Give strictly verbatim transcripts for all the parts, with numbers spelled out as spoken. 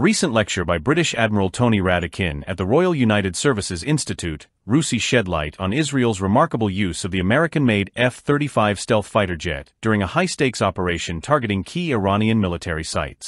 recent lecture by British Admiral Tony Radakin at the Royal United Services Institute, R U S I, shed light on Israel's remarkable use of the American-made F thirty-five stealth fighter jet during a high-stakes operation targeting key Iranian military sites.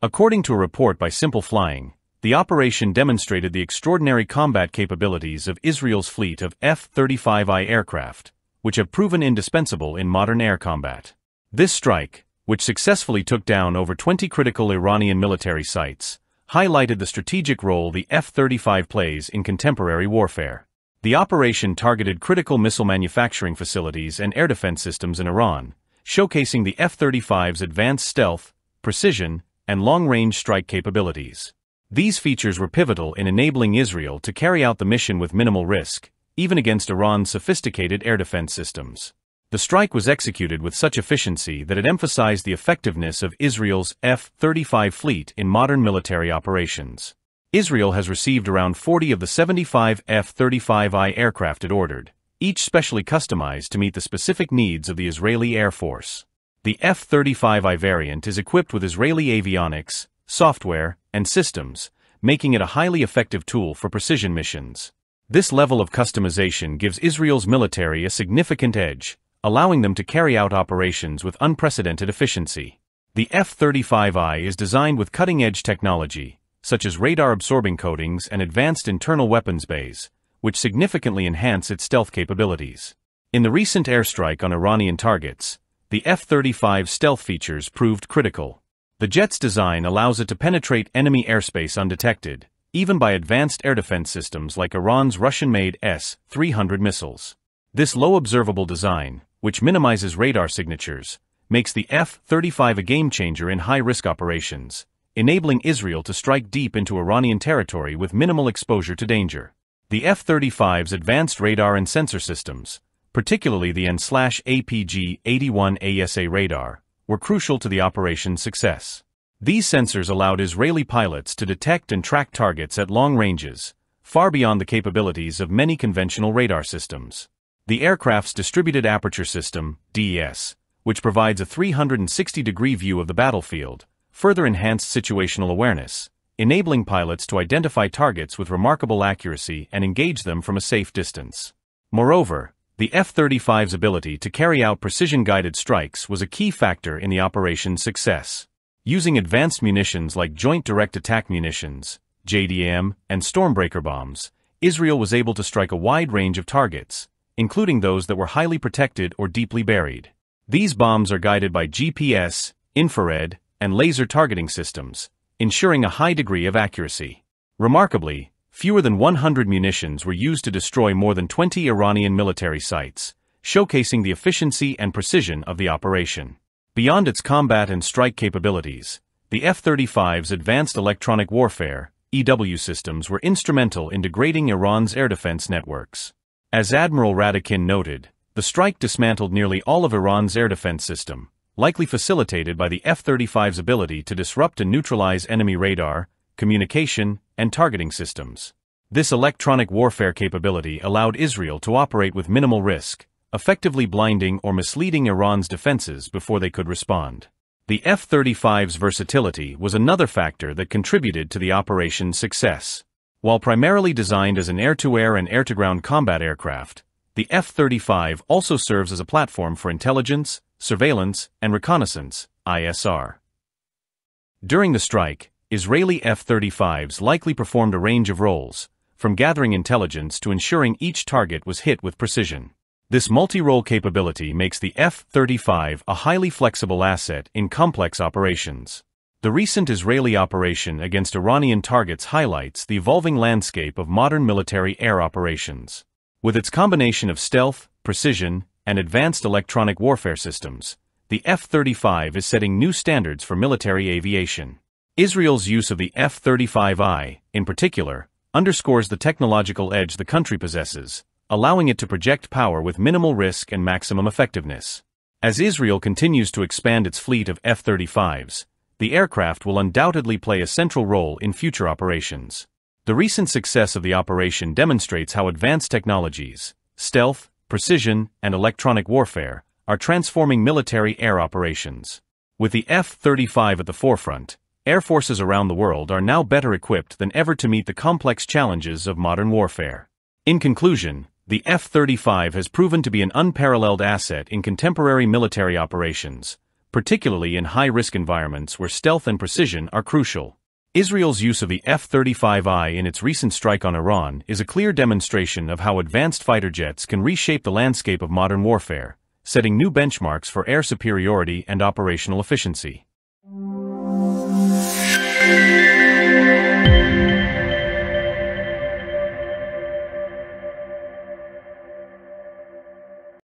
According to a report by Simple Flying, the operation demonstrated the extraordinary combat capabilities of Israel's fleet of F thirty-five I aircraft, which have proven indispensable in modern air combat. This strike, which successfully took down over twenty critical Iranian military sites, highlighted the strategic role the F thirty-five plays in contemporary warfare. The operation targeted critical missile manufacturing facilities and air defense systems in Iran, showcasing the F thirty-five's advanced stealth, precision, and long-range strike capabilities. These features were pivotal in enabling Israel to carry out the mission with minimal risk, even against Iran's sophisticated air defense systems. The strike was executed with such efficiency that it emphasized the effectiveness of Israel's F thirty-five fleet in modern military operations. Israel has received around forty of the seventy-five F thirty-five I aircraft it ordered, each specially customized to meet the specific needs of the Israeli Air Force. The F thirty-five I variant is equipped with Israeli avionics, software, and systems, making it a highly effective tool for precision missions. This level of customization gives Israel's military a significant edge, allowing them to carry out operations with unprecedented efficiency. The F thirty-five I is designed with cutting-edge technology, such as radar-absorbing coatings and advanced internal weapons bays, which significantly enhance its stealth capabilities. In the recent airstrike on Iranian targets, the F thirty-five stealth features proved critical. The jet's design allows it to penetrate enemy airspace undetected, even by advanced air defense systems like Iran's Russian-made S three hundred missiles. This low-observable design, which minimizes radar signatures, makes the F thirty-five a game-changer in high-risk operations, enabling Israel to strike deep into Iranian territory with minimal exposure to danger. The F thirty-five's advanced radar and sensor systems, particularly the A N A P G eighty-one A E S A radar, were crucial to the operation's success. These sensors allowed Israeli pilots to detect and track targets at long ranges, far beyond the capabilities of many conventional radar systems. The aircraft's distributed aperture system, D A S, which provides a three hundred sixty degree view of the battlefield, further enhanced situational awareness, enabling pilots to identify targets with remarkable accuracy and engage them from a safe distance. Moreover, the F thirty-five's ability to carry out precision-guided strikes was a key factor in the operation's success. Using advanced munitions like Joint Direct Attack Munitions, J D A M, and Stormbreaker bombs, Israel was able to strike a wide range of targets, including those that were highly protected or deeply buried. These bombs are guided by G P S, infrared, and laser targeting systems, ensuring a high degree of accuracy. Remarkably, fewer than one hundred munitions were used to destroy more than twenty Iranian military sites, showcasing the efficiency and precision of the operation. Beyond its combat and strike capabilities, the F thirty-five's advanced electronic warfare (E W) systems were instrumental in degrading Iran's air defense networks. As Admiral Radakin noted, the strike dismantled nearly all of Iran's air defense system, likely facilitated by the F thirty-five's ability to disrupt and neutralize enemy radar, communication, and targeting systems. This electronic warfare capability allowed Israel to operate with minimal risk, effectively blinding or misleading Iran's defenses before they could respond. The F thirty-five's versatility was another factor that contributed to the operation's success. While primarily designed as an air-to-air and air-to-ground combat aircraft, the F thirty-five also serves as a platform for intelligence, surveillance, and reconnaissance (I S R). During the strike, Israeli F thirty-fives likely performed a range of roles, from gathering intelligence to ensuring each target was hit with precision. This multi-role capability makes the F thirty-five a highly flexible asset in complex operations. The recent Israeli operation against Iranian targets highlights the evolving landscape of modern military air operations. With its combination of stealth, precision, and advanced electronic warfare systems, the F thirty-five is setting new standards for military aviation. Israel's use of the F thirty-five I, in particular, underscores the technological edge the country possesses, allowing it to project power with minimal risk and maximum effectiveness. As Israel continues to expand its fleet of F thirty-fives, the aircraft will undoubtedly play a central role in future operations. The recent success of the operation demonstrates how advanced technologies, stealth, precision, and electronic warfare are transforming military air operations. With the F thirty-five at the forefront, air forces around the world are now better equipped than ever to meet the complex challenges of modern warfare. In conclusion, the F thirty-five has proven to be an unparalleled asset in contemporary military operations, particularly in high-risk environments where stealth and precision are crucial. Israel's use of the F thirty-five I in its recent strike on Iran is a clear demonstration of how advanced fighter jets can reshape the landscape of modern warfare, setting new benchmarks for air superiority and operational efficiency.